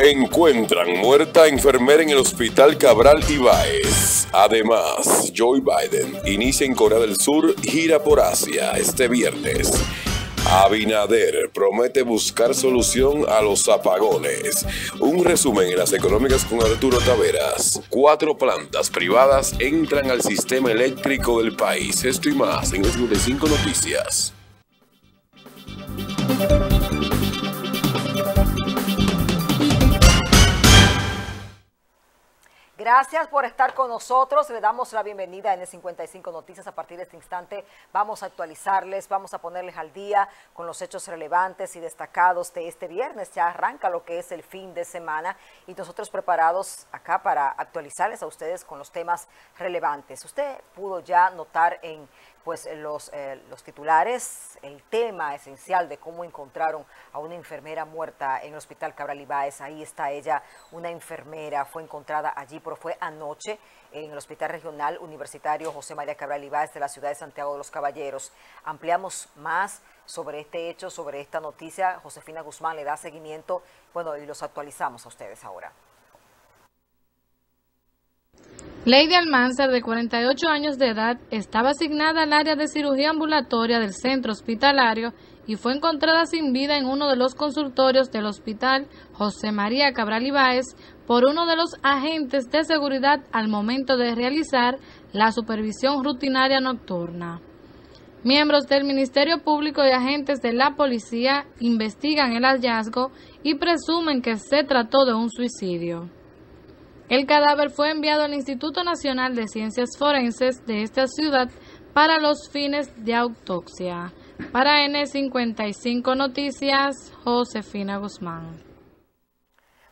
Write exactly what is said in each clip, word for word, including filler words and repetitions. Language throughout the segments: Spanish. Encuentran muerta a enfermera en el Hospital Cabral y Báez. Además, Joe Biden inicia en Corea del Sur gira por Asia este viernes. Abinader promete buscar solución a los apagones. Un resumen en las económicas con Arturo Taveras. Cuatro plantas privadas entran al sistema eléctrico del país. Esto y más en cincuenta y cinco Noticias. Gracias por estar con nosotros, le damos la bienvenida en N cincuenta y cinco Noticias. A partir de este instante vamos a actualizarles, vamos a ponerles al día con los hechos relevantes y destacados de este viernes. Ya arranca lo que es el fin de semana y nosotros preparados acá para actualizarles a ustedes con los temas relevantes. Usted pudo ya notar en pues los, eh, los titulares, el tema esencial de cómo encontraron a una enfermera muerta en el Hospital Cabral y Báez. Ahí está ella, una enfermera, fue encontrada allí, pero fue anoche en el Hospital Regional Universitario José María Cabral y Báez de la ciudad de Santiago de los Caballeros. Ampliamos más sobre este hecho, sobre esta noticia. Josefina Guzmán le da seguimiento, bueno, y los actualizamos a ustedes ahora. Lady Almanzar, de cuarenta y ocho años de edad, estaba asignada al área de cirugía ambulatoria del centro hospitalario y fue encontrada sin vida en uno de los consultorios del hospital José María Cabral y Báez por uno de los agentes de seguridad al momento de realizar la supervisión rutinaria nocturna. Miembros del Ministerio Público y agentes de la policía investigan el hallazgo y presumen que se trató de un suicidio. El cadáver fue enviado al Instituto Nacional de Ciencias Forenses de esta ciudad para los fines de autopsia. Para N cincuenta y cinco Noticias, Josefina Guzmán.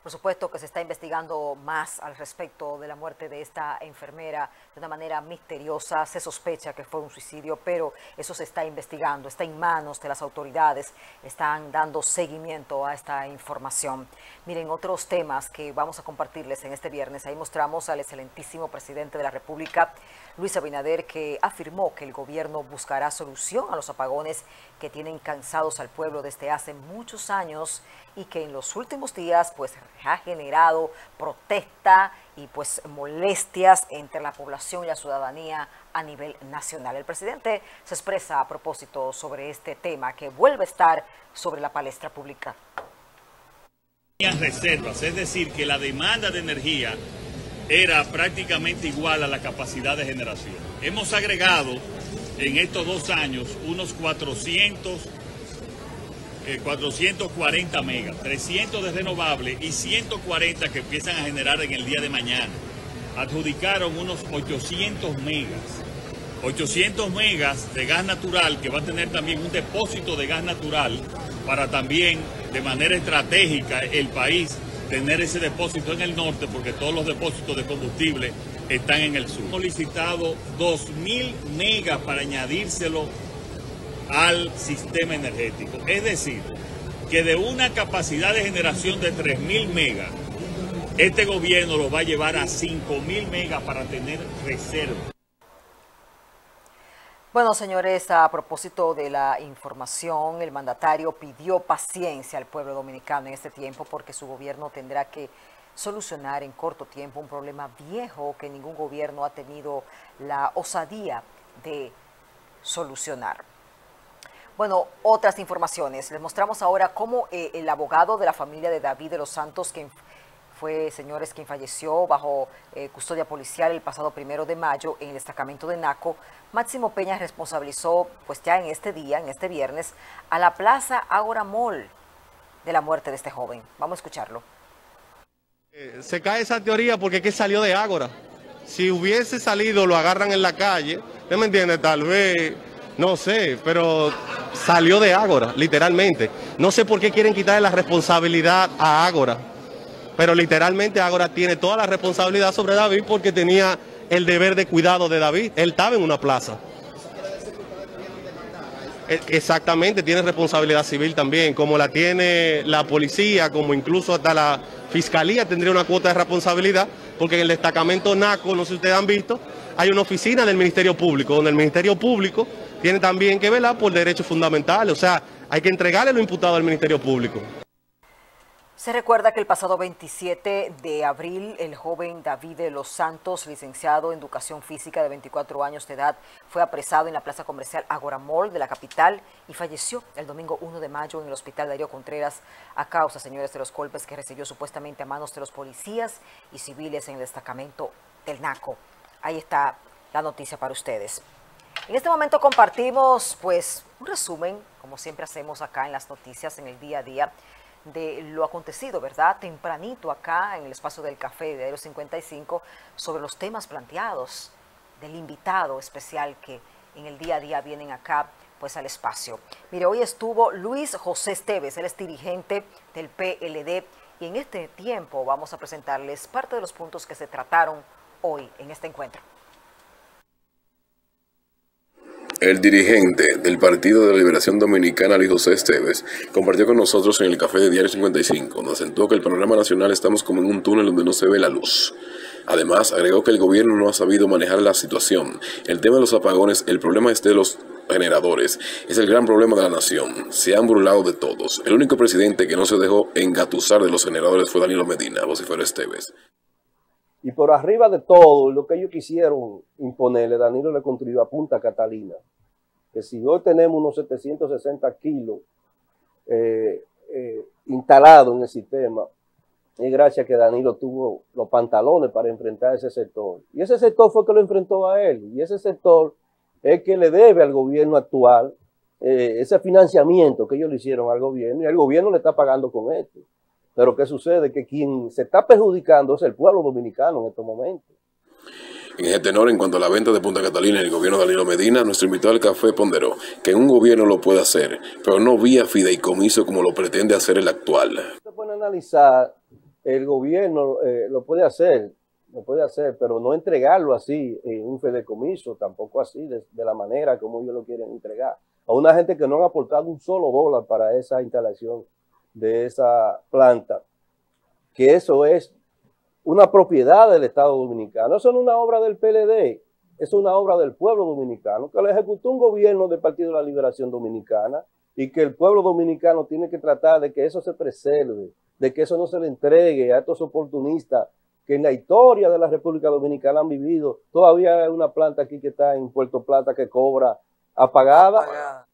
Por supuesto que se está investigando más al respecto de la muerte de esta enfermera de una manera misteriosa. Se sospecha que fue un suicidio, pero eso se está investigando, está en manos de las autoridades, están dando seguimiento a esta información. Miren, otros temas que vamos a compartirles en este viernes. Ahí mostramos al excelentísimo presidente de la República, Luis Abinader, que afirmó que el gobierno buscará solución a los apagones que tienen cansados al pueblo desde hace muchos años y que en los últimos días pues ha generado protesta y pues molestias entre la población y la ciudadanía a nivel nacional. El presidente se expresa a propósito sobre este tema que vuelve a estar sobre la palestra pública. Reservas, es decir, que la demanda de energía era prácticamente igual a la capacidad de generación. Hemos agregado en estos dos años unos cuatrocientos cuarenta megas, trescientos de renovables y ciento cuarenta que empiezan a generar en el día de mañana. Adjudicaron unos ochocientos megas, ochocientos megas de gas natural, que va a tener también un depósito de gas natural para también de manera estratégica el país tener ese depósito en el norte, porque todos los depósitos de combustible están en el sur. Hemos licitado dos mil megas para añadírselo al sistema energético, es decir, que de una capacidad de generación de tres mil megas, este gobierno lo va a llevar a cinco mil megas para tener reserva. Bueno, señores, a propósito de la información, el mandatario pidió paciencia al pueblo dominicano en este tiempo porque su gobierno tendrá que solucionar en corto tiempo un problema viejo que ningún gobierno ha tenido la osadía de solucionar. Bueno, otras informaciones. Les mostramos ahora cómo eh, el abogado de la familia de David de los Santos, quien fue, señores, quien falleció bajo eh, custodia policial el pasado primero de mayo en el destacamento de NACO, Máximo Peña responsabilizó, pues ya en este día, en este viernes, a la Plaza Ágora Mall de la muerte de este joven. Vamos a escucharlo. Eh, se cae esa teoría porque ¿qué salió de Ágora? Si hubiese salido, lo agarran en la calle. ¿Usted me entiende? Tal vez... No sé, pero salió de Ágora, literalmente. No sé por qué quieren quitarle la responsabilidad a Ágora, pero literalmente Ágora tiene toda la responsabilidad sobre David porque tenía el deber de cuidado de David. Él estaba en una plaza. Exactamente, tiene responsabilidad civil también, como la tiene la policía, como incluso hasta la fiscalía tendría una cuota de responsabilidad, porque en el destacamento NACO, no sé si ustedes han visto, hay una oficina del Ministerio Público, donde el Ministerio Público tiene también que velar por derechos fundamentales, o sea, hay que entregarle lo imputado al Ministerio Público. Se recuerda que el pasado veintisiete de abril, el joven David de los Santos, licenciado en Educación Física de veinticuatro años de edad, fue apresado en la plaza comercial Ágora Mall de la capital y falleció el domingo uno de mayo en el hospital Darío Contreras a causa, señores, de los golpes que recibió supuestamente a manos de los policías y civiles en el destacamento del NACO. Ahí está la noticia para ustedes. En este momento compartimos, pues, un resumen, como siempre hacemos acá en las noticias, en el día a día, de lo acontecido, ¿verdad? Tempranito acá en el espacio del café de Aero cincuenta y cinco, sobre los temas planteados del invitado especial que en el día a día vienen acá, pues, al espacio. Mire, hoy estuvo Luis José Estévez, él es dirigente del P L D, y en este tiempo vamos a presentarles parte de los puntos que se trataron hoy en este encuentro. El dirigente del Partido de la Liberación Dominicana, Luis José Estévez, compartió con nosotros en el café de Diario cincuenta y cinco, donde asentó que el panorama nacional estamos como en un túnel donde no se ve la luz. Además, agregó que el gobierno no ha sabido manejar la situación. El tema de los apagones, el problema es de los generadores, es el gran problema de la nación. Se han burlado de todos. El único presidente que no se dejó engatusar de los generadores fue Danilo Medina, vociferó Estévez. Y por arriba de todo, lo que ellos quisieron imponerle, Danilo le construyó a Punta Catalina. Que si hoy tenemos unos setecientos sesenta kilos eh, eh, instalados en el sistema, es gracias a que Danilo tuvo los pantalones para enfrentar ese sector. Y ese sector fue que lo enfrentó a él. Y ese sector es que le debe al gobierno actual eh, ese financiamiento que ellos le hicieron al gobierno. Y el gobierno le está pagando con esto. Pero ¿qué sucede? Que quien se está perjudicando es el pueblo dominicano en estos momentos. En ese tenor, en cuanto a la venta de Punta Catalina y el gobierno de Danilo Medina, nuestro invitado al café ponderó que un gobierno lo puede hacer, pero no vía fideicomiso como lo pretende hacer el actual. Se puede analizar, el gobierno eh, lo puede hacer, lo puede hacer, pero no entregarlo así, en eh, un fideicomiso, tampoco así, de, de la manera como ellos lo quieren entregar. A una gente que no ha aportado un solo dólar para esa instalación de esa planta, que eso es una propiedad del Estado Dominicano. Eso no es una obra del P L D, es una obra del pueblo dominicano, que lo ejecutó un gobierno del Partido de la Liberación Dominicana, y que el pueblo dominicano tiene que tratar de que eso se preserve, de que eso no se le entregue a estos oportunistas que en la historia de la República Dominicana han vivido. Todavía hay una planta aquí que está en Puerto Plata que cobra apagada. apagada.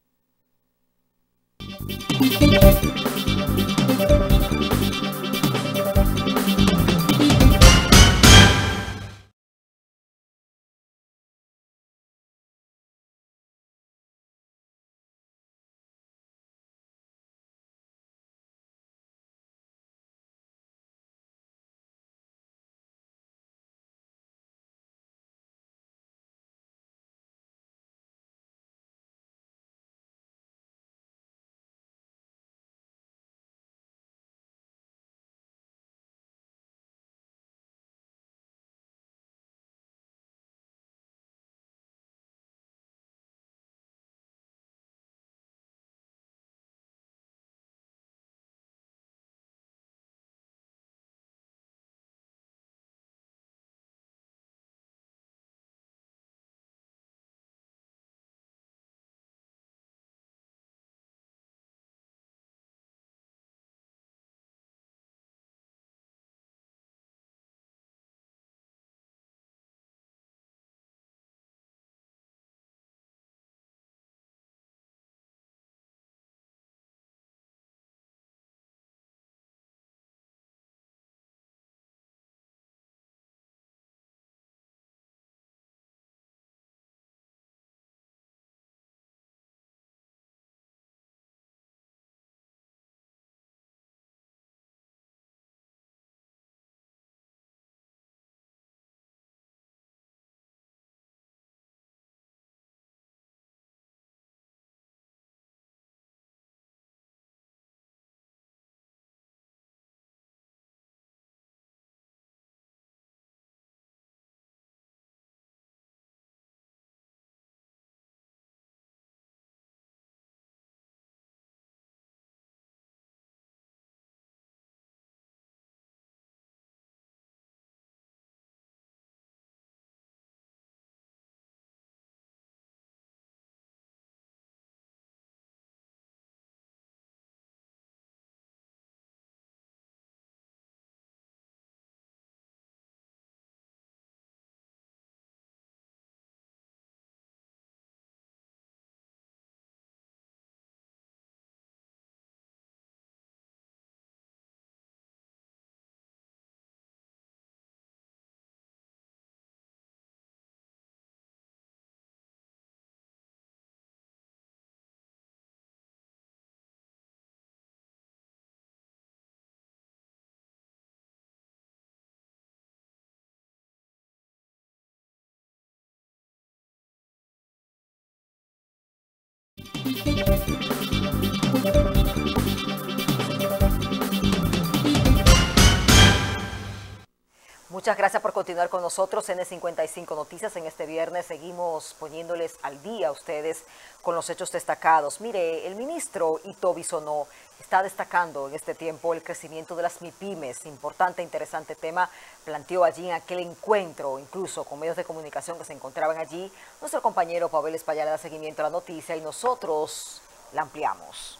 Muchas gracias por continuar con nosotros en N cincuenta y cinco Noticias. En este viernes seguimos poniéndoles al día a ustedes con los hechos destacados. Mire, el ministro Ito Bisonó está destacando en este tiempo el crecimiento de las MIPYMES. Importante, interesante tema. Planteó allí en aquel encuentro, incluso con medios de comunicación que se encontraban allí. Nuestro compañero Pavel Espaillat da seguimiento a la noticia y nosotros la ampliamos.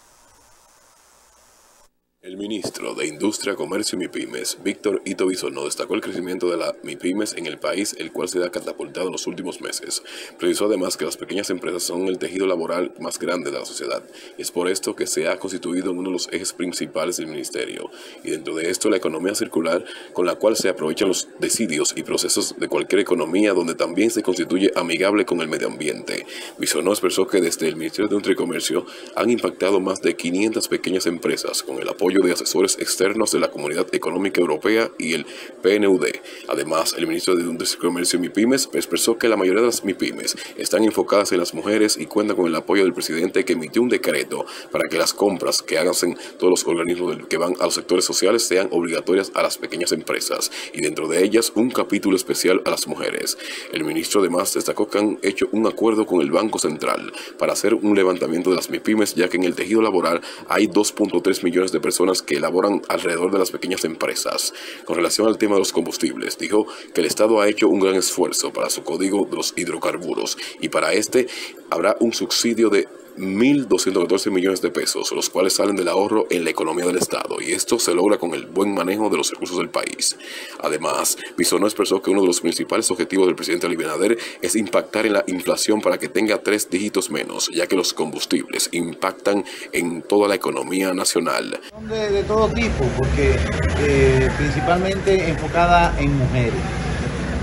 El ministro de Industria, Comercio y MIPYMES, Víctor Ito Bisonó, destacó el crecimiento de la MIPYMES en el país, el cual se ha catapultado en los últimos meses. Precisó además que las pequeñas empresas son el tejido laboral más grande de la sociedad. Es por esto que se ha constituido en uno de los ejes principales del ministerio. Y dentro de esto, la economía circular, con la cual se aprovechan los residuos y procesos de cualquier economía, donde también se constituye amigable con el medio ambiente. Bisonó expresó que desde el Ministerio de Industria y Comercio han impactado más de quinientas pequeñas empresas con el apoyo de asesores externos de la Comunidad Económica Europea y el P N U D. Además, el ministro de Industria, Comercio y MIPYMES expresó que la mayoría de las MIPYMES están enfocadas en las mujeres y cuentan con el apoyo del presidente, que emitió un decreto para que las compras que hagan todos los organismos que van a los sectores sociales sean obligatorias a las pequeñas empresas, y dentro de ellas un capítulo especial a las mujeres. El ministro además destacó que han hecho un acuerdo con el Banco Central para hacer un levantamiento de las MIPYMES, ya que en el tejido laboral hay dos punto tres millones de personas que elaboran alrededor de las pequeñas empresas. Con relación al tema de los combustibles, dijo que el Estado ha hecho un gran esfuerzo para su código de los hidrocarburos, y para este habrá un subsidio de mil doscientos catorce millones de pesos, los cuales salen del ahorro en la economía del Estado, y esto se logra con el buen manejo de los recursos del país. Además, Bisonó expresó que uno de los principales objetivos del presidente Abinader es impactar en la inflación para que tenga tres dígitos menos, ya que los combustibles impactan en toda la economía nacional. De, de todo tipo, porque eh, principalmente enfocada en mujeres.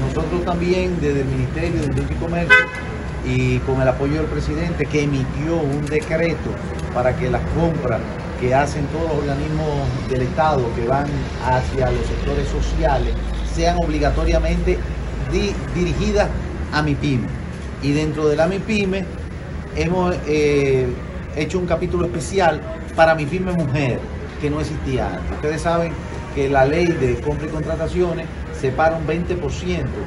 Nosotros también desde el Ministerio de Industria y Comercio, y con el apoyo del presidente, que emitió un decreto para que las compras que hacen todos los organismos del Estado que van hacia los sectores sociales sean obligatoriamente di dirigidas a MIPYME. Y dentro de la MIPYME hemos eh, hecho un capítulo especial para MIPYME Mujer, que no existía antes. Ustedes saben que la ley de compra y contrataciones separa un veinte por ciento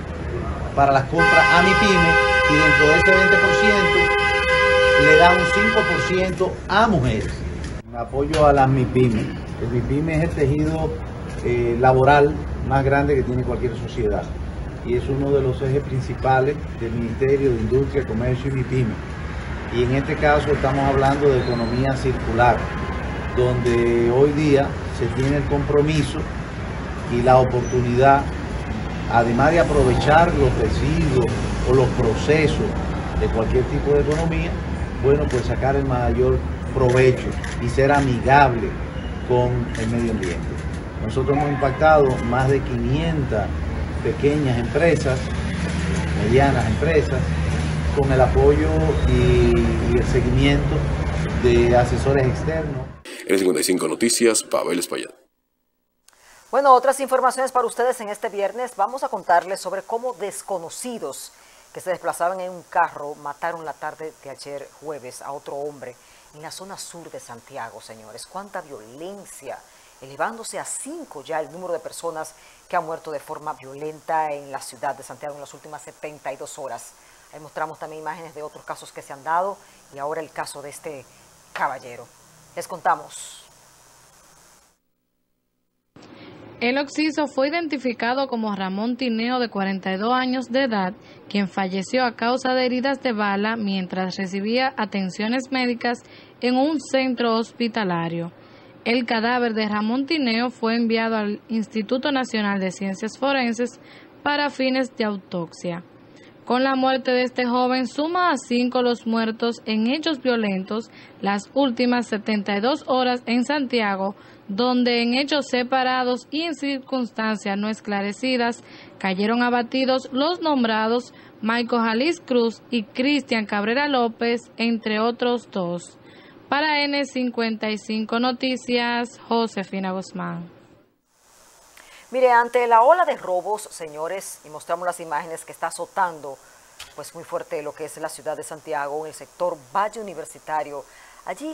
para las compras a MIPYME, y dentro de ese veinte por ciento le da un cinco por ciento a mujeres. Un apoyo a las MIPYMES. El MIPYME es el tejido eh, laboral más grande que tiene cualquier sociedad, y es uno de los ejes principales del Ministerio de Industria, Comercio y MIPYMES. Y en este caso estamos hablando de economía circular, donde hoy día se tiene el compromiso y la oportunidad, además de aprovechar los residuos o los procesos de cualquier tipo de economía, bueno, pues sacar el mayor provecho y ser amigable con el medio ambiente. Nosotros hemos impactado más de quinientas pequeñas empresas, medianas empresas, con el apoyo y, y el seguimiento de asesores externos. En N cincuenta y cinco Noticias, Pavel Espaillat. Bueno, otras informaciones para ustedes en este viernes. Vamos a contarles sobre cómo desconocidos que se desplazaban en un carro mataron la tarde de ayer jueves a otro hombre en la zona sur de Santiago, señores. Cuánta violencia, elevándose a cinco ya el número de personas que han muerto de forma violenta en la ciudad de Santiago en las últimas setenta y dos horas. Ahí mostramos también imágenes de otros casos que se han dado, y ahora el caso de este caballero. Les contamos. El occiso fue identificado como Ramón Tineo, de cuarenta y dos años de edad, quien falleció a causa de heridas de bala mientras recibía atenciones médicas en un centro hospitalario. El cadáver de Ramón Tineo fue enviado al Instituto Nacional de Ciencias Forenses para fines de autopsia. Con la muerte de este joven suma a cinco los muertos en hechos violentos las últimas setenta y dos horas en Santiago, donde en hechos separados y en circunstancias no esclarecidas cayeron abatidos los nombrados Michael Jalís Cruz y Cristian Cabrera López, entre otros dos. Para N cincuenta y cinco Noticias, Josefina Guzmán. Mire, ante la ola de robos, señores, y mostramos las imágenes que está azotando pues muy fuerte lo que es la ciudad de Santiago, en el sector Valle Universitario. Allí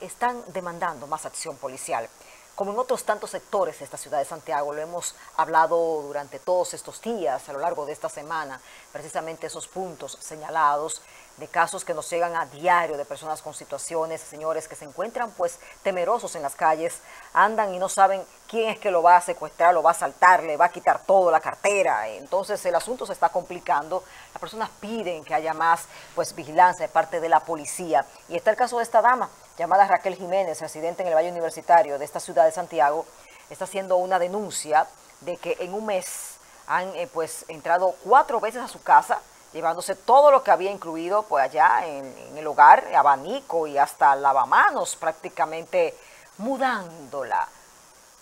están demandando más acción policial. Como en otros tantos sectores de esta ciudad de Santiago, lo hemos hablado durante todos estos días, a lo largo de esta semana, precisamente esos puntos señalados de casos que nos llegan a diario de personas con situaciones, señores, que se encuentran pues temerosos en las calles, andan y no saben quién es que lo va a secuestrar, lo va a asaltar, le va a quitar todo, la cartera. Entonces el asunto se está complicando, las personas piden que haya más pues vigilancia de parte de la policía. Y está el caso de esta dama, llamada Raquel Jiménez, residente en el Valle Universitario de esta ciudad de Santiago, está haciendo una denuncia de que en un mes han eh, pues entrado cuatro veces a su casa, llevándose todo lo que había incluido pues allá en, en el hogar, abanico y hasta lavamanos, prácticamente mudándola.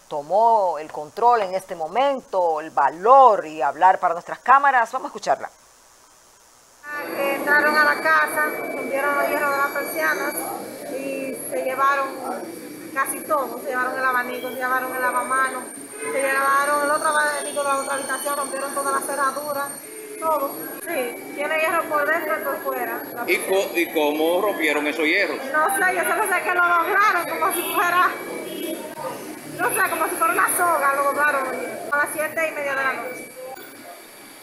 Tomó el control en este momento, el valor y hablar para nuestras cámaras. Vamos a escucharla. Entraron a la casa, rompieron los hierros de las persianas y se llevaron casi todo. Se llevaron el abanico, se llevaron el lavamanos, se llevaron el otro abanico de la otra habitación, rompieron todas las cerraduras. Todo. Sí, tiene hierro por dentro y por fuera. ¿Y, co ¿Y cómo rompieron esos hierros? No sé, yo solo sé que lo lograron como si fuera, no sé, como si fuera una soga, lo lograron a las siete y media de la noche.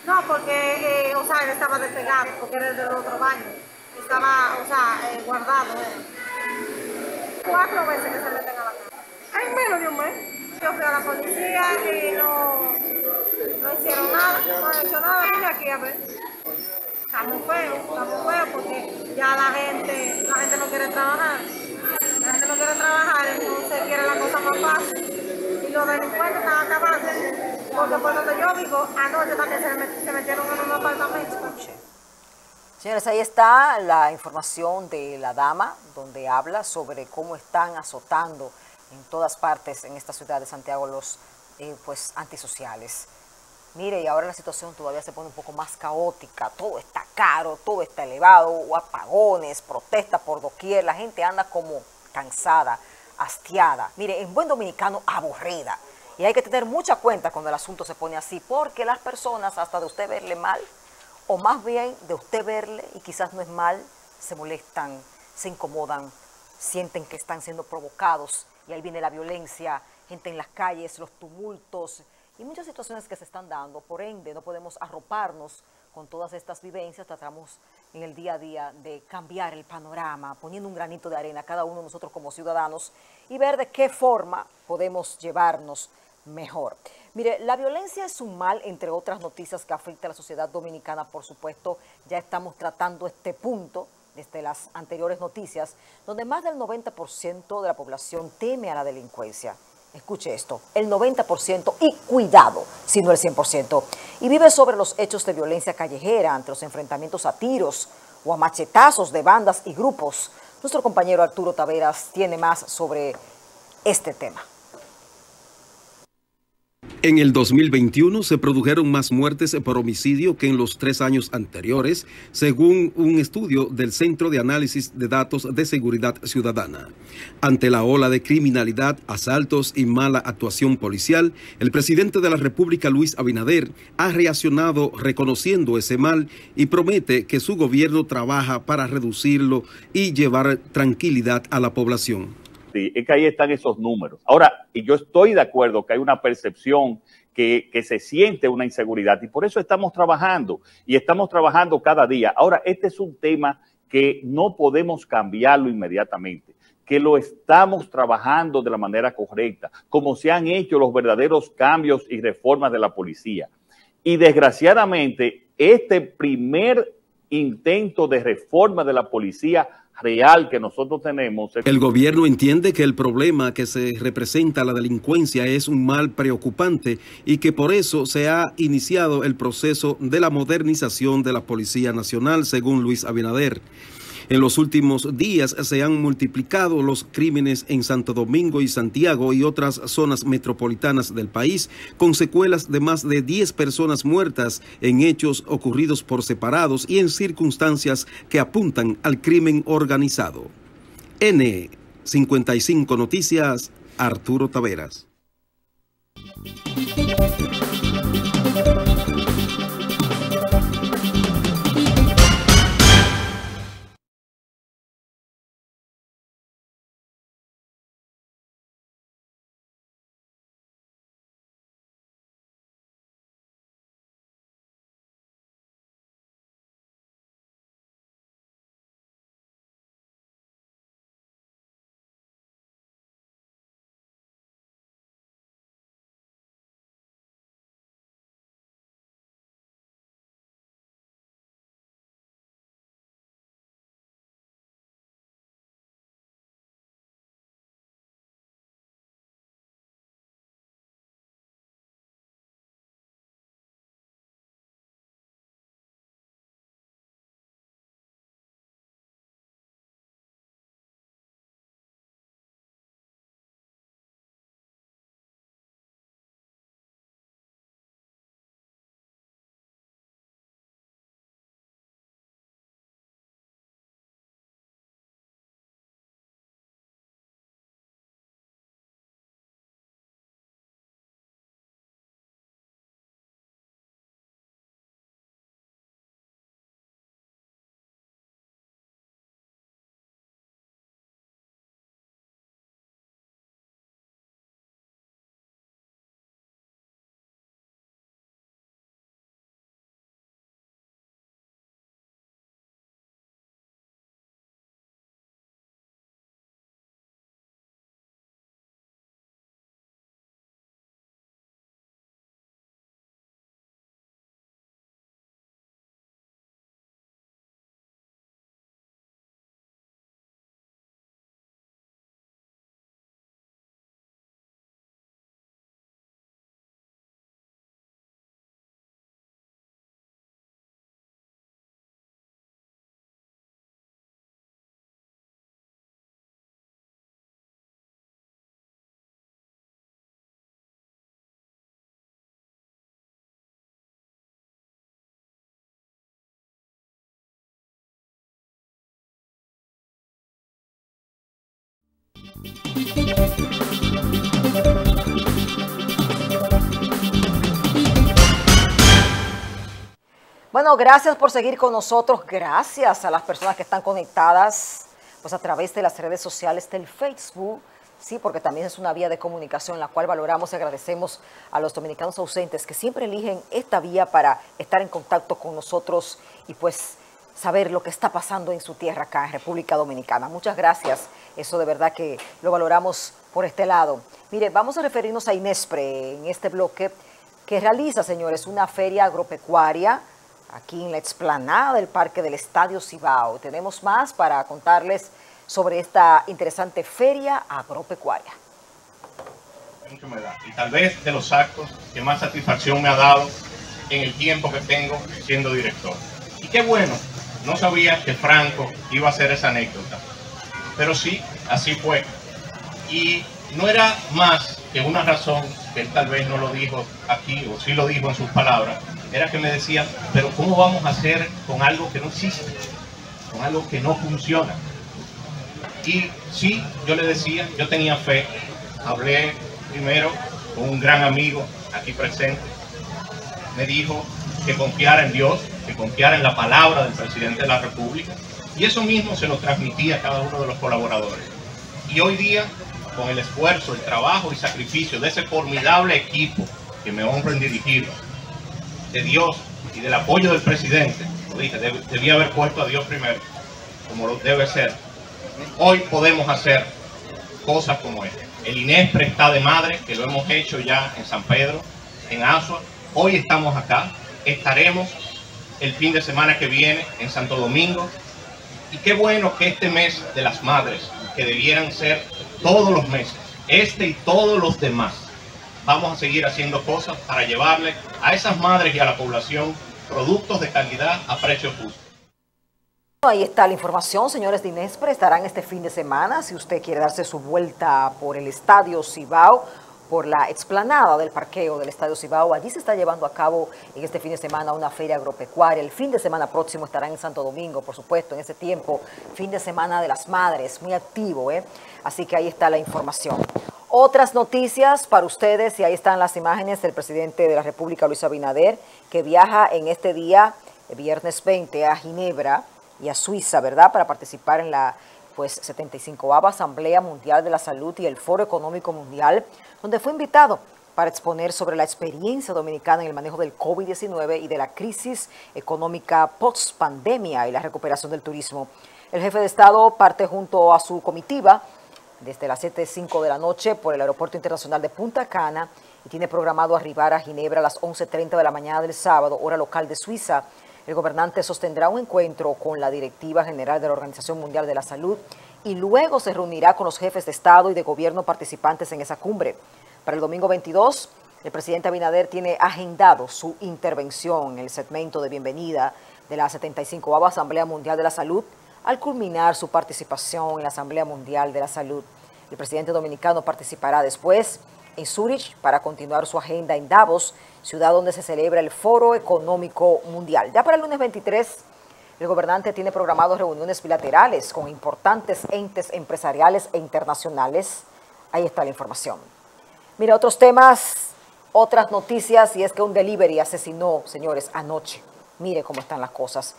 No, porque, eh, o sea, él estaba despegado, porque era del otro baño, estaba, o sea, eh, guardado. Eh. Cuatro veces que se meten a la casa. En menos de un mes, yo fui a la policía y no... No hicieron nada, no han hecho nada, vine aquí a ver. Está muy feo, está muy feo porque ya la gente, la gente no quiere trabajar. La gente no quiere trabajar, entonces quiere la cosa más fácil. Y los delincuentes están acabando. Porque por lo que yo digo, anoche también se, met, se metieron en un apartamento. Señores, ahí está la información de la dama, donde habla sobre cómo están azotando en todas partes en esta ciudad de Santiago los eh, pues antisociales. Mire, y ahora la situación todavía se pone un poco más caótica, todo está caro, todo está elevado, apagones, protestas por doquier, la gente anda como cansada, hastiada, mire, en buen dominicano, aburrida. Y hay que tener mucha cuenta cuando el asunto se pone así, porque las personas, hasta de usted verle mal, o más bien de usted verle, y quizás no es mal, se molestan, se incomodan, sienten que están siendo provocados, y ahí viene la violencia, gente en las calles, los tumultos, y muchas situaciones que se están dando, por ende no podemos arroparnos con todas estas vivencias, tratamos en el día a día de cambiar el panorama, poniendo un granito de arena cada uno de nosotros como ciudadanos y ver de qué forma podemos llevarnos mejor. Mire, la violencia es un mal, entre otras noticias que afecta a la sociedad dominicana, por supuesto, ya estamos tratando este punto desde las anteriores noticias, donde más del noventa por ciento de la población teme a la delincuencia. Escuche esto, el noventa por ciento y cuidado, si no el cien por ciento. Y vive sobre los hechos de violencia callejera, ante los enfrentamientos a tiros o a machetazos de bandas y grupos. Nuestro compañero Arturo Taveras tiene más sobre este tema. En el dos mil veintiuno se produjeron más muertes por homicidio que en los tres años anteriores, según un estudio del Centro de Análisis de Datos de Seguridad Ciudadana. Ante la ola de criminalidad, asaltos y mala actuación policial, el presidente de la República, Luis Abinader, ha reaccionado reconociendo ese mal y promete que su gobierno trabaja para reducirlo y llevar tranquilidad a la población. Sí, es que ahí están esos números. Ahora, y yo estoy de acuerdo que hay una percepción que, que se siente una inseguridad y por eso estamos trabajando y estamos trabajando cada día. Ahora, este es un tema que no podemos cambiarlo inmediatamente, que lo estamos trabajando de la manera correcta, como se han hecho los verdaderos cambios y reformas de la policía. Y desgraciadamente, este primer intento de reforma de la policía real que nosotros tenemos. El gobierno entiende que el problema que se representa la delincuencia es un mal preocupante y que por eso se ha iniciado el proceso de la modernización de la Policía Nacional, según Luis Abinader. En los últimos días se han multiplicado los crímenes en Santo Domingo y Santiago y otras zonas metropolitanas del país, con secuelas de más de diez personas muertas en hechos ocurridos por separados y en circunstancias que apuntan al crimen organizado. N cincuenta y cinco Noticias, Arturo Taveras. Bueno, gracias por seguir con nosotros. Gracias a las personas que están conectadas pues a través de las redes sociales del Facebook. Sí, porque también es una vía de comunicación en la cual valoramos y agradecemos a los dominicanos ausentes que siempre eligen esta vía para estar en contacto con nosotros y pues saber lo que está pasando en su tierra acá en República Dominicana. Muchas gracias. Eso de verdad que lo valoramos por este lado. Mire, vamos a referirnos a Inespre en este bloque que realiza, señores, una feria agropecuaria aquí en la explanada del Parque del Estadio Cibao. Tenemos más para contarles sobre esta interesante feria agropecuaria. Mucho me da. Y tal vez de los actos que más satisfacción me ha dado en el tiempo que tengo siendo director. Y qué bueno, no sabía que Franco iba a hacer esa anécdota, pero sí, así fue. Y no era más que una razón, que él tal vez no lo dijo aquí, o sí lo dijo en sus palabras, era que me decía, pero ¿cómo vamos a hacer con algo que no existe? Con algo que no funciona. Y sí, yo le decía, yo tenía fe. Hablé primero con un gran amigo aquí presente. Me dijo que confiara en Dios, que confiara en la palabra del presidente de la República. Y eso mismo se lo transmitía a cada uno de los colaboradores. Y hoy día, con el esfuerzo, el trabajo y sacrificio de ese formidable equipo que me honro en dirigirlo, de Dios y del apoyo del presidente, lo dije, deb- debía haber puesto a Dios primero, como lo debe ser. Hoy podemos hacer cosas como esta. El Inespre está de madre, que lo hemos hecho ya en San Pedro, en Azua. Hoy estamos acá, estaremos el fin de semana que viene en Santo Domingo. Y qué bueno que este mes de las madres, que debieran ser todos los meses, este y todos los demás, vamos a seguir haciendo cosas para llevarle a esas madres y a la población productos de calidad a precio justo. Ahí está la información, señores de Inespre, estarán este fin de semana, si usted quiere darse su vuelta por el Estadio Cibao, por la explanada del parqueo del Estadio Cibao, allí se está llevando a cabo en este fin de semana una feria agropecuaria, el fin de semana próximo estarán en Santo Domingo, por supuesto, en ese tiempo, fin de semana de las madres, muy activo, ¿eh? Así que ahí está la información. Otras noticias para ustedes, y ahí están las imágenes del presidente de la República, Luis Abinader, que viaja en este día, viernes veinte, a Ginebra y a Suiza, ¿verdad?, para participar en la pues setenta y cincoava Asamblea Mundial de la Salud y el Foro Económico Mundial, donde fue invitado para exponer sobre la experiencia dominicana en el manejo del COVID diecinueve y de la crisis económica post-pandemia y la recuperación del turismo. El jefe de Estado parte junto a su comitiva desde las siete cero cinco de la noche por el Aeropuerto Internacional de Punta Cana y tiene programado arribar a Ginebra a las once treinta de la mañana del sábado, hora local de Suiza. El gobernante sostendrá un encuentro con la directiva general de la Organización Mundial de la Salud y luego se reunirá con los jefes de Estado y de gobierno participantes en esa cumbre. Para el domingo veintidós, el presidente Abinader tiene agendado su intervención en el segmento de bienvenida de la setenta y cincoava Asamblea Mundial de la Salud al culminar su participación en la Asamblea Mundial de la Salud. El presidente dominicano participará después en Zúrich para continuar su agenda en Davos, ciudad donde se celebra el Foro Económico Mundial. Ya para el lunes veintitrés, el gobernante tiene programados reuniones bilaterales con importantes entes empresariales e internacionales. Ahí está la información. Mira, otros temas, otras noticias, y es que un delivery asesinó, señores, anoche. Mire cómo están las cosas.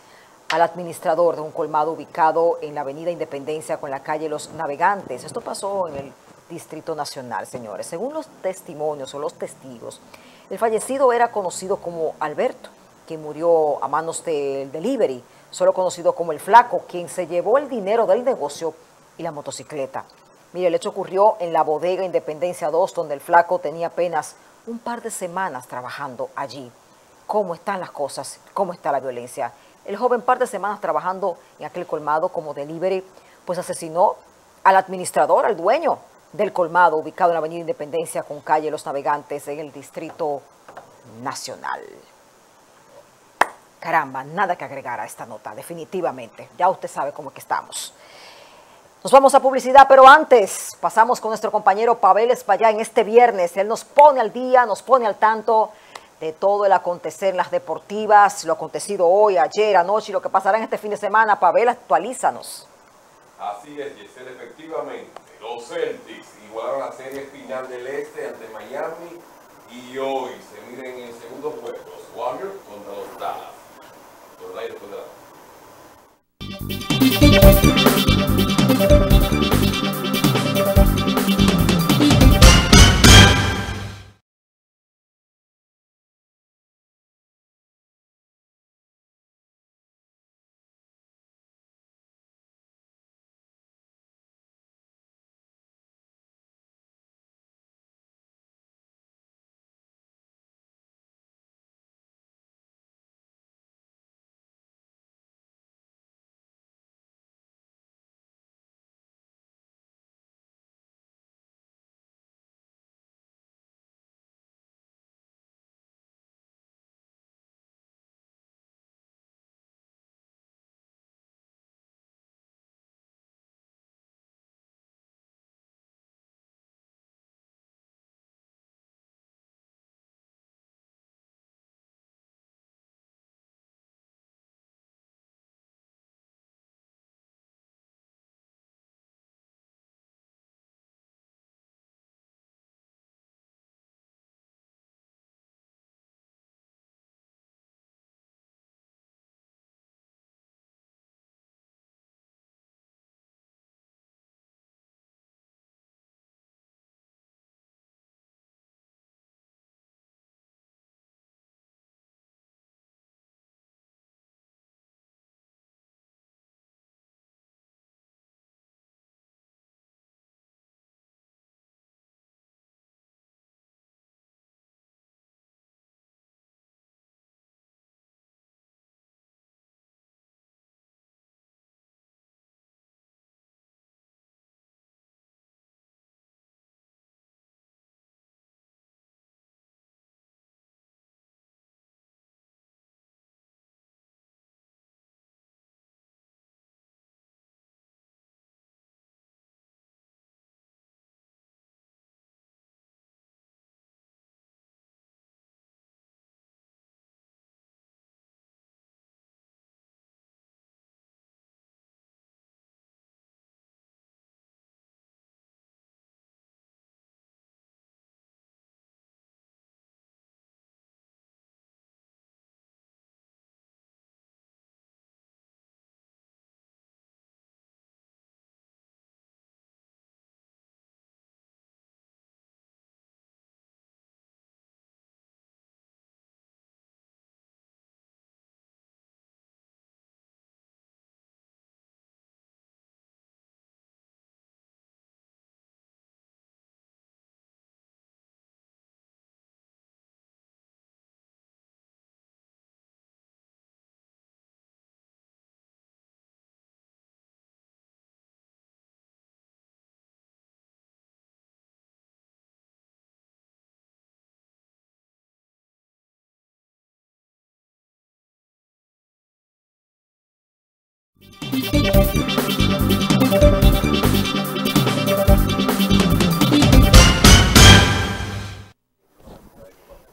Al administrador de un colmado ubicado en la avenida Independencia con la calle Los Navegantes. Esto pasó en el Distrito Nacional, señores. Según los testimonios o los testigos, el fallecido era conocido como Alberto, quien murió a manos del delivery, solo conocido como El Flaco, quien se llevó el dinero del negocio y la motocicleta. Mire, el hecho ocurrió en la bodega Independencia dos, donde El Flaco tenía apenas un par de semanas trabajando allí. ¿Cómo están las cosas? ¿Cómo está la violencia? El joven, par de semanas trabajando en aquel colmado como delivery, pues asesinó al administrador, al dueño del colmado ubicado en la avenida Independencia con calle Los Navegantes en el Distrito Nacional. Caramba, nada que agregar a esta nota, definitivamente. Ya usted sabe cómo es que estamos. Nos vamos a publicidad, pero antes pasamos con nuestro compañero Pavel Espaillat en este viernes. Él nos pone al día, nos pone al tanto de todo el acontecer en las deportivas, lo acontecido hoy, ayer, anoche y lo que pasará en este fin de semana. Pavel, actualízanos. Así es, Giselle, efectivamente. Los Celtics igualaron la serie final del Este ante Miami y hoy se miden en el segundo juego los Warriors contra los Dallas. ¿verdad? Y después de la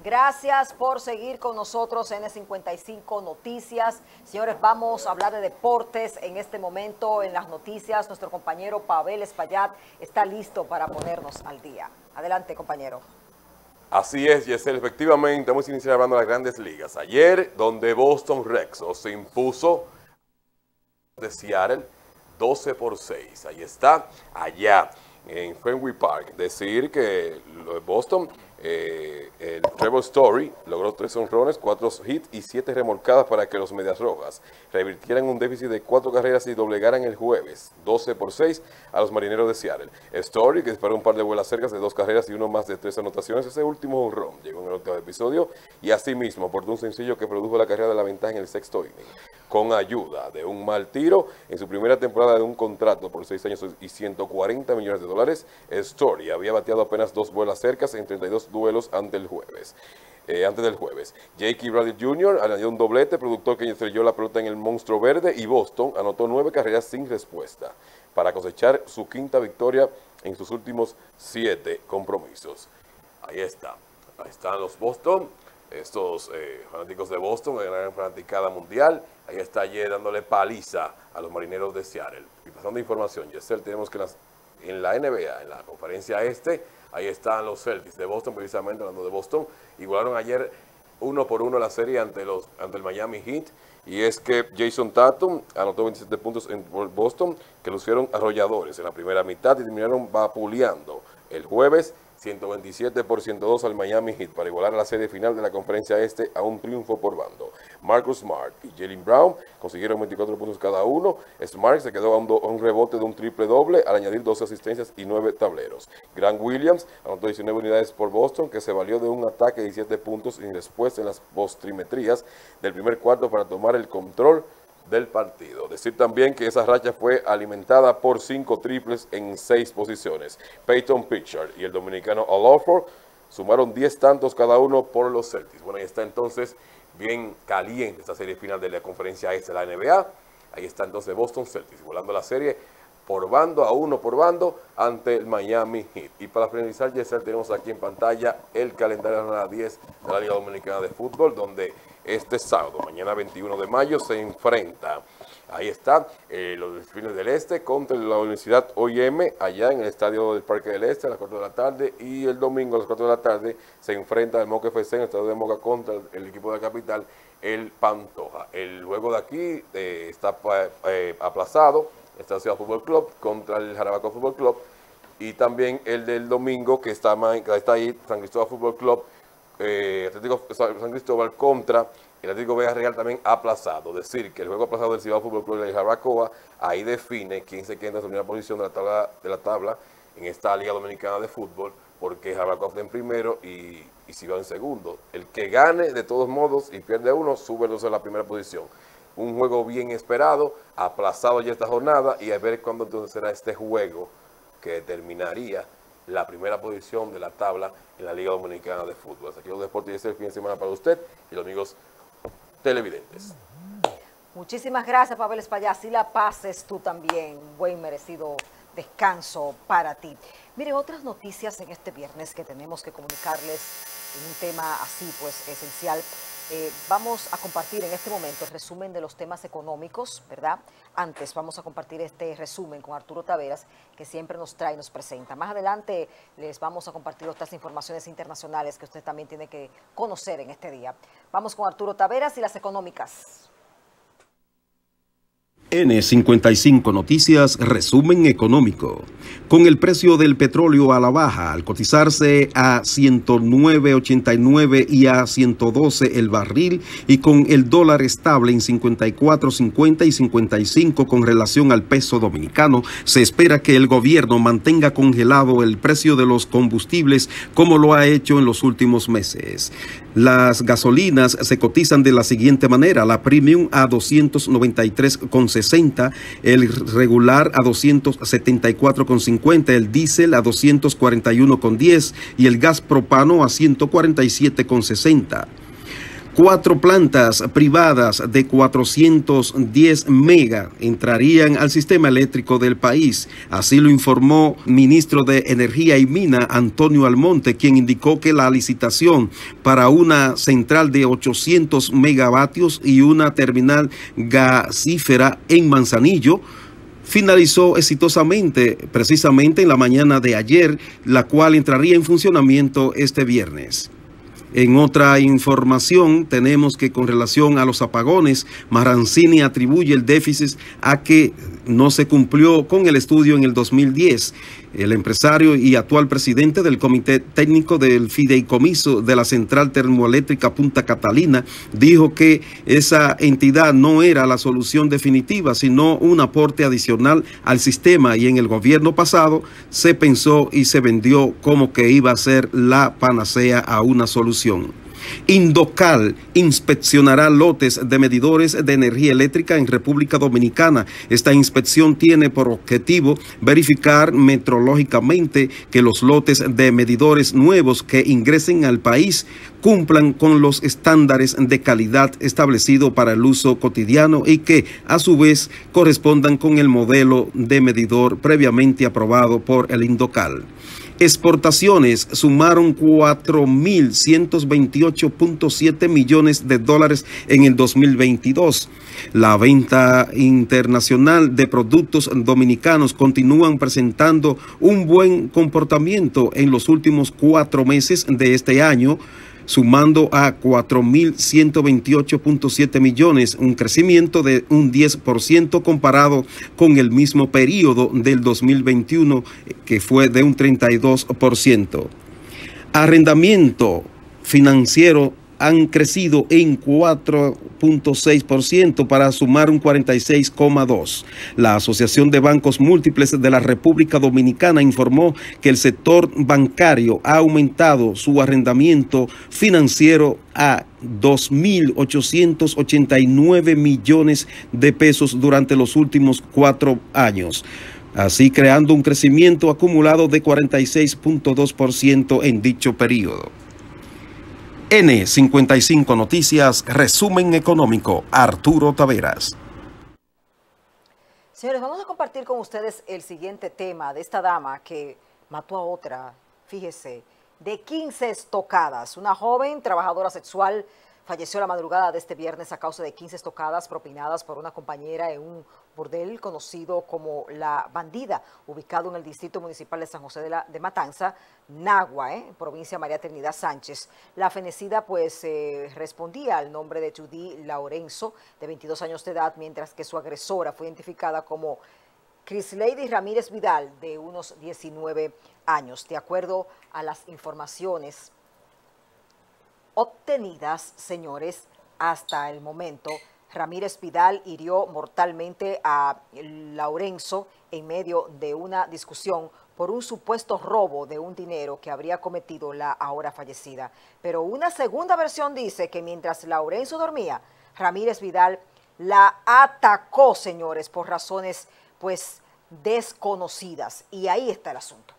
Gracias por seguir con nosotros en N cincuenta y cinco Noticias. Señores, vamos a hablar de deportes en este momento. En las noticias, nuestro compañero Pavel Espaillat está listo para ponernos al día. Adelante, compañero. Así es, Yesel. Efectivamente, vamos a iniciar hablando de las grandes ligas. Ayer, donde Boston Red Sox se impuso de Seattle doce por seis. Ahí está, allá en Fenway Park. Decir que Boston, eh, el Trevor Story logró tres honrones, cuatro hits y siete remolcadas para que los Medias Rojas revirtieran un déficit de cuatro carreras y doblegaran el jueves doce por seis a los Marineros de Seattle. Story, que disparó un par de vuelas cercas de dos carreras y uno más de tres anotaciones, ese último honrón llegó en el octavo episodio y asimismo aportó un sencillo que produjo la carrera de la ventaja en el sexto inning. Con ayuda de un mal tiro, en su primera temporada de un contrato por seis años y ciento cuarenta millones de dólares, Story había bateado apenas dos vuelas cercas en treinta y dos duelos antes del jueves. Eh, antes del jueves. J K Bradley junior añadió un doblete, productor que estrelló la pelota en el monstruo verde, y Boston anotó nueve carreras sin respuesta para cosechar su quinta victoria en sus últimos siete compromisos. Ahí está. Ahí están los Boston. Estos eh, fanáticos de Boston, la gran fanaticada mundial, ahí está ayer dándole paliza a los Marineros de Seattle. Y pasando información, Yesel, tenemos que en, las, en la N B A, en la conferencia este, ahí están los Celtics de Boston, precisamente hablando de Boston, igualaron ayer uno por uno la serie ante los ante el Miami Heat, y es que Jason Tatum anotó veintisiete puntos en Boston, que lucieron arrolladores en la primera mitad y terminaron vapuleando el jueves ciento veintisiete por ciento dos al Miami Heat para igualar la serie final de la conferencia este a un triunfo por bando. Marcus Smart y Jaylen Brown consiguieron veinticuatro puntos cada uno. Smart se quedó a un, un rebote de un triple doble al añadir doce asistencias y nueve tableros. Grant Williams anotó diecinueve unidades por Boston, que se valió de un ataque de diecisiete puntos sin respuesta en las postrimerías del primer cuarto para tomar el control del partido. Decir también que esa racha fue alimentada por cinco triples en seis posiciones. Peyton Pritchard y el dominicano Al Horford sumaron diez tantos cada uno por los Celtics. Bueno, ahí está entonces bien caliente esta serie final de la conferencia este de la N B A. Ahí está entonces Boston Celtics volando la serie por bando, a uno por bando, ante el Miami Heat. Y para finalizar, Yesel, tenemos aquí en pantalla el calendario de la jornada diez de la Liga Dominicana de Fútbol, donde este sábado, mañana veintiuno de mayo, se enfrenta. Ahí está, eh, los Delfines del Este contra la Universidad O I M, allá en el Estadio del Parque del Este a las cuatro de la tarde, y el domingo a las cuatro de la tarde se enfrenta el Moca F C en el Estadio de Moca contra el equipo de la capital, el Pantoja. El juego de aquí eh, está eh, aplazado, Estadio Ciudad Fútbol Club contra el Jarabacoa Fútbol Club, y también el del domingo que está, que está ahí, San Cristóbal Fútbol Club, eh, Atlético San Cristóbal contra el Atlético Vega Real, también aplazado. Decir que el juego aplazado del Cibao Fútbol Club y el Jarabacoa, ahí define quién se queda en la primera posición de la tabla, de la tabla en esta Liga Dominicana de Fútbol, porque Jarabacoa está en primero y, y Cibao en segundo. El que gane de todos modos y pierde uno, sube entonces a la primera posición. Un juego bien esperado, aplazado ya esta jornada, y a ver cuándo entonces será este juego que determinaría la primera posición de la tabla en la Liga Dominicana de Fútbol. Hasta aquí los deportes, y este es el fin de semana para usted y los amigos televidentes. Muchísimas gracias, Pavel Espaillat. Si la pases tú también, buen merecido descanso para ti. Mire, otras noticias en este viernes que tenemos que comunicarles en un tema así, pues, esencial. Eh, vamos a compartir en este momento el resumen de los temas económicos, ¿verdad? Antes vamos a compartir este resumen con Arturo Taveras, que siempre nos trae y nos presenta. Más adelante les vamos a compartir otras informaciones internacionales que usted también tiene que conocer en este día. Vamos con Arturo Taveras y las económicas. N cincuenta y cinco Noticias, resumen económico. Con el precio del petróleo a la baja, al cotizarse a ciento nueve ochenta y nueve y a ciento doce el barril, y con el dólar estable en cincuenta y cuatro cincuenta y cincuenta y cinco con relación al peso dominicano, se espera que el gobierno mantenga congelado el precio de los combustibles como lo ha hecho en los últimos meses. Las gasolinas se cotizan de la siguiente manera: la premium a doscientos noventa y tres con sesenta, el regular a doscientos setenta y cuatro con cincuenta, el diésel a doscientos cuarenta y uno con diez y el gas propano a ciento cuarenta y siete con sesenta. Cuatro plantas privadas de cuatrocientos diez mega entrarían al sistema eléctrico del país. Así lo informó el ministro de Energía y Minas, Antonio Almonte, quien indicó que la licitación para una central de ochocientos megavatios y una terminal gasífera en Manzanillo finalizó exitosamente precisamente en la mañana de ayer, la cual entraría en funcionamiento este viernes. En otra información, tenemos que con relación a los apagones, Marrancini atribuye el déficit a que no se cumplió con el estudio en el dos mil diez. El empresario y actual presidente del Comité Técnico del Fideicomiso de la Central Termoeléctrica Punta Catalina dijo que esa entidad no era la solución definitiva, sino un aporte adicional al sistema, y en el gobierno pasado se pensó y se vendió como que iba a ser la panacea a una solución. Indocal inspeccionará lotes de medidores de energía eléctrica en República Dominicana. Esta inspección tiene por objetivo verificar metrológicamente que los lotes de medidores nuevos que ingresen al país cumplan con los estándares de calidad establecidos para el uso cotidiano y que, a su vez, correspondan con el modelo de medidor previamente aprobado por el Indocal. Exportaciones sumaron cuatro mil ciento veintiocho punto siete millones de dólares en el dos mil veintidós. La venta internacional de productos dominicanos continúan presentando un buen comportamiento en los últimos cuatro meses de este año, sumando a cuatro mil ciento veintiocho punto siete millones, un crecimiento de un diez por ciento comparado con el mismo periodo del dos mil veintiuno, que fue de un treinta y dos por ciento. Arrendamiento financiero han crecido en cuatro punto seis por ciento para sumar un cuarenta y seis coma dos por ciento. La Asociación de Bancos Múltiples de la República Dominicana informó que el sector bancario ha aumentado su arrendamiento financiero a dos mil ochocientos ochenta y nueve millones de pesos durante los últimos cuatro años, así creando un crecimiento acumulado de cuarenta y seis punto dos por ciento en dicho periodo. N cincuenta y cinco Noticias, resumen económico, Arturo Taveras. Señores, vamos a compartir con ustedes el siguiente tema de esta dama que mató a otra, fíjese, de quince estocadas. Una joven trabajadora sexual falleció la madrugada de este viernes a causa de quince estocadas propinadas por una compañera en un bordel conocido como La Bandida, ubicado en el Distrito Municipal de San José de, la, de Matanza, Nagua, eh, provincia María Trinidad Sánchez. La fenecida pues eh, respondía al nombre de Judy Laurenzo, de veintidós años de edad, mientras que su agresora fue identificada como Crislady Ramírez Vidal, de unos diecinueve años. De acuerdo a las informaciones obtenidas, señores, hasta el momento, Ramírez Vidal hirió mortalmente a Laurenzo en medio de una discusión por un supuesto robo de un dinero que habría cometido la ahora fallecida. Pero una segunda versión dice que mientras Laurenzo dormía, Ramírez Vidal la atacó, señores, por razones pues desconocidas. Y ahí está el asunto.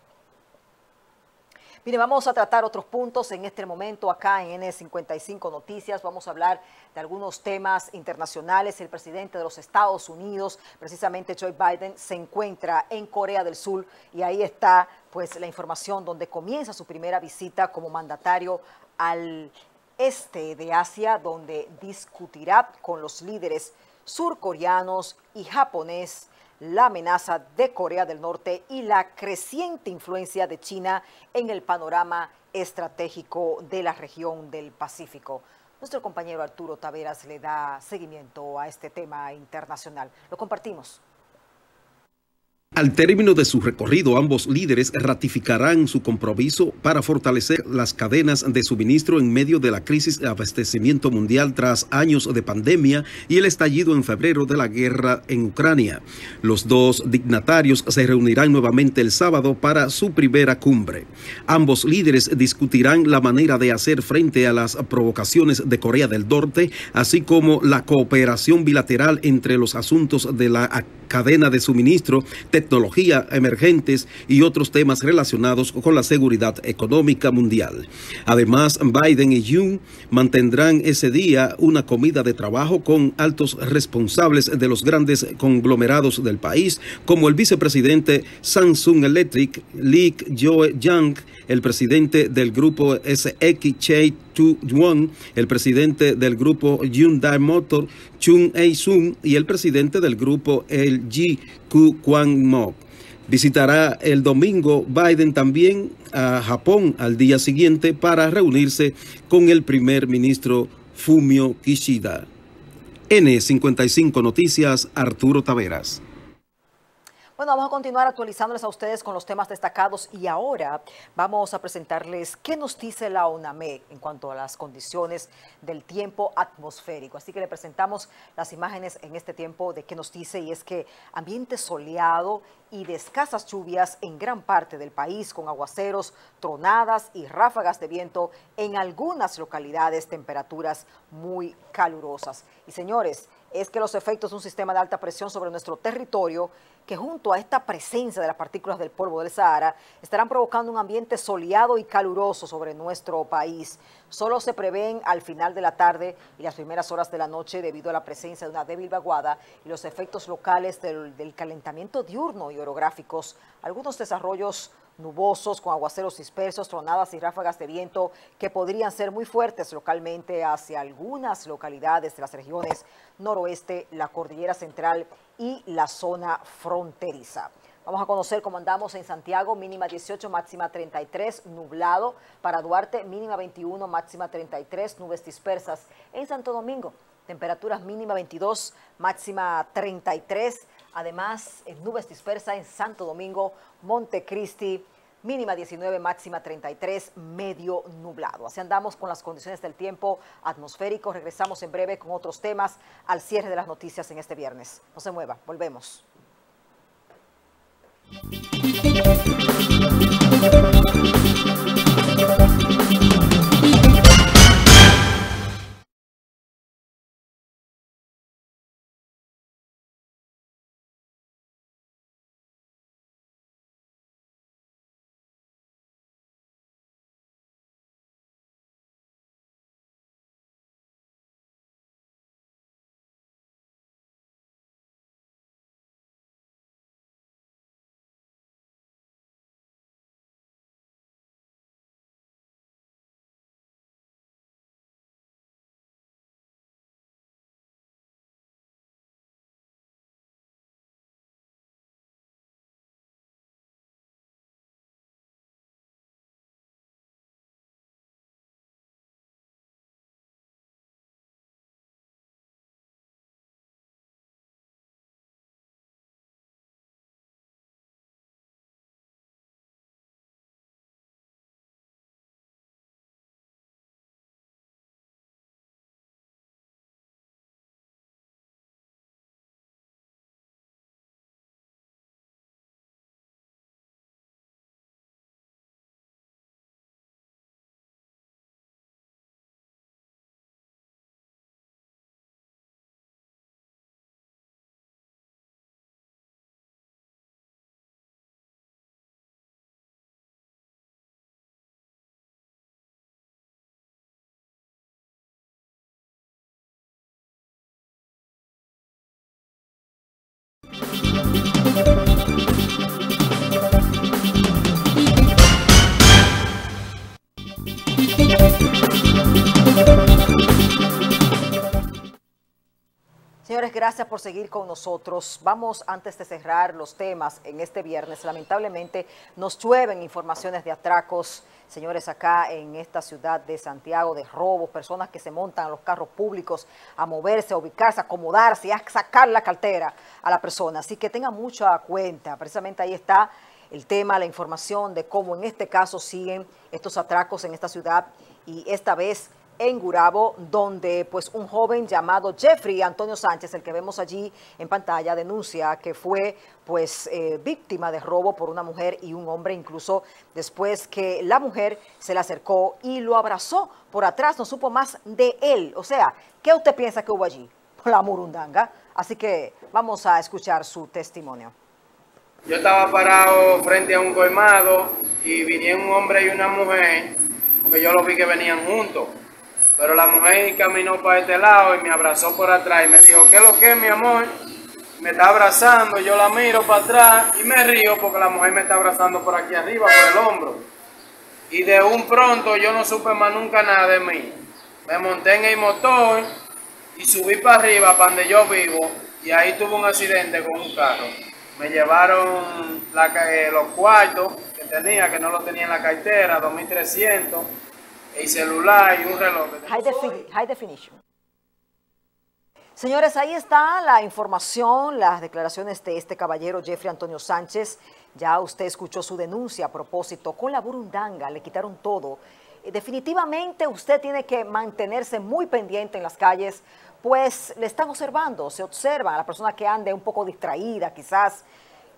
Mire, vamos a tratar otros puntos en este momento acá en N cincuenta y cinco Noticias. Vamos a hablar de algunos temas internacionales. El presidente de los Estados Unidos, precisamente Joe Biden, se encuentra en Corea del Sur y ahí está pues la información donde comienza su primera visita como mandatario al este de Asia, donde discutirá con los líderes surcoreanos y japoneses la amenaza de Corea del Norte y la creciente influencia de China en el panorama estratégico de la región del Pacífico. Nuestro compañero Arturo Taveras le da seguimiento a este tema internacional. Lo compartimos. Al término de su recorrido, ambos líderes ratificarán su compromiso para fortalecer las cadenas de suministro en medio de la crisis de abastecimiento mundial tras años de pandemia y el estallido en febrero de la guerra en Ucrania. Los dos dignatarios se reunirán nuevamente el sábado para su primera cumbre. Ambos líderes discutirán la manera de hacer frente a las provocaciones de Corea del Norte, así como la cooperación bilateral entre los asuntos de la cadena de suministro, tecnología emergentes y otros temas relacionados con la seguridad económica mundial. Además, Biden y Yoon mantendrán ese día una comida de trabajo con altos responsables de los grandes conglomerados del país, como el vicepresidente Samsung Electric, Lee Jae-yong, el presidente del grupo S X Choi Tu-won, el presidente del grupo Hyundai Motor, Chung Ei-sung, y el presidente del grupo L G, Ku Kwang-mok. Visitará el domingo Biden también a Japón al día siguiente para reunirse con el primer ministro Fumio Kishida. N cincuenta y cinco Noticias, Arturo Taveras. Bueno, vamos a continuar actualizándoles a ustedes con los temas destacados y ahora vamos a presentarles qué nos dice la ONAME en cuanto a las condiciones del tiempo atmosférico. Así que le presentamos las imágenes en este tiempo de qué nos dice, y es que ambiente soleado y de escasas lluvias en gran parte del país, con aguaceros, tronadas y ráfagas de viento en algunas localidades, temperaturas muy calurosas. Y señores, es que los efectos de un sistema de alta presión sobre nuestro territorio, que junto a esta presencia de las partículas del polvo del Sahara, estarán provocando un ambiente soleado y caluroso sobre nuestro país. Solo se prevén al final de la tarde y las primeras horas de la noche debido a la presencia de una débil vaguada y los efectos locales del, del calentamiento diurno y orográficos. Algunos desarrollos nubosos con aguaceros dispersos, tronadas y ráfagas de viento que podrían ser muy fuertes localmente hacia algunas localidades de las regiones noroeste, la cordillera central y la zona fronteriza. Vamos a conocer cómo andamos en Santiago, mínima dieciocho, máxima treinta y tres, nublado. Para Duarte, mínima veintiuno, máxima treinta y tres, nubes dispersas. En Santo Domingo, temperaturas mínima veintidós, máxima treinta y tres. Además, nubes dispersas en Santo Domingo, Montecristi, mínima diecinueve, máxima treinta y tres, medio nublado. Así andamos con las condiciones del tiempo atmosférico. Regresamos en breve con otros temas al cierre de las noticias en este viernes. No se mueva, volvemos. Señores, gracias por seguir con nosotros. Vamos, antes de cerrar los temas en este viernes, lamentablemente nos llueven informaciones de atracos, señores, acá en esta ciudad de Santiago, de robos, personas que se montan a los carros públicos a moverse, a ubicarse, a acomodarse, a sacar la cartera a la persona. Así que tengan mucho a cuenta. Precisamente ahí está el tema, la información de cómo en este caso siguen estos atracos en esta ciudad y esta vez en Gurabo, donde pues un joven llamado Jeffrey Antonio Sánchez, el que vemos allí en pantalla, denuncia que fue pues eh, víctima de robo por una mujer y un hombre, incluso después que la mujer se le acercó y lo abrazó por atrás, no supo más de él. O sea, ¿qué usted piensa que hubo allí? La murundanga. Así que vamos a escuchar su testimonio. Yo estaba parado frente a un colmado y vinieron un hombre y una mujer, porque yo los vi que venían juntos. Pero la mujer caminó para este lado y me abrazó por atrás y me dijo, ¿qué es lo que es, mi amor? Me está abrazando, yo la miro para atrás y me río porque la mujer me está abrazando por aquí arriba, por el hombro. Y de un pronto yo no supe más nunca nada de mí. Me monté en el motor y subí para arriba, para donde yo vivo, y ahí tuve un accidente con un carro. Me llevaron la, eh, los cuartos que tenía, que no los tenía en la cartera, dos mil trescientos. El celular y un reloj. High, defini high definition. Señores, ahí está la información, las declaraciones de este caballero Jeffrey Antonio Sánchez. Ya usted escuchó su denuncia a propósito. Con la burundanga le quitaron todo. Definitivamente usted tiene que mantenerse muy pendiente en las calles, pues le están observando, se observan a la persona que ande un poco distraída quizás.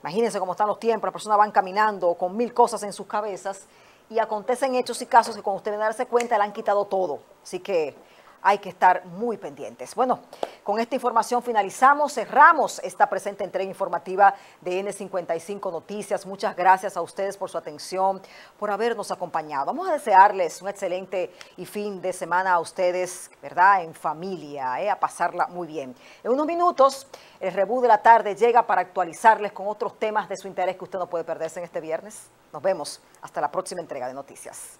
Imagínense cómo están los tiempos, las personas van caminando con mil cosas en sus cabezas. Y acontecen hechos y casos que cuando usted viene a darse cuenta le han quitado todo. Así que hay que estar muy pendientes. Bueno, con esta información finalizamos, cerramos esta presente entrega informativa de N cincuenta y cinco Noticias. Muchas gracias a ustedes por su atención, por habernos acompañado. Vamos a desearles un excelente y fin de semana a ustedes, ¿verdad? En familia, ¿eh? A pasarla muy bien. En unos minutos, el Rebú de la Tarde llega para actualizarles con otros temas de su interés que usted no puede perderse en este viernes. Nos vemos hasta la próxima entrega de Noticias.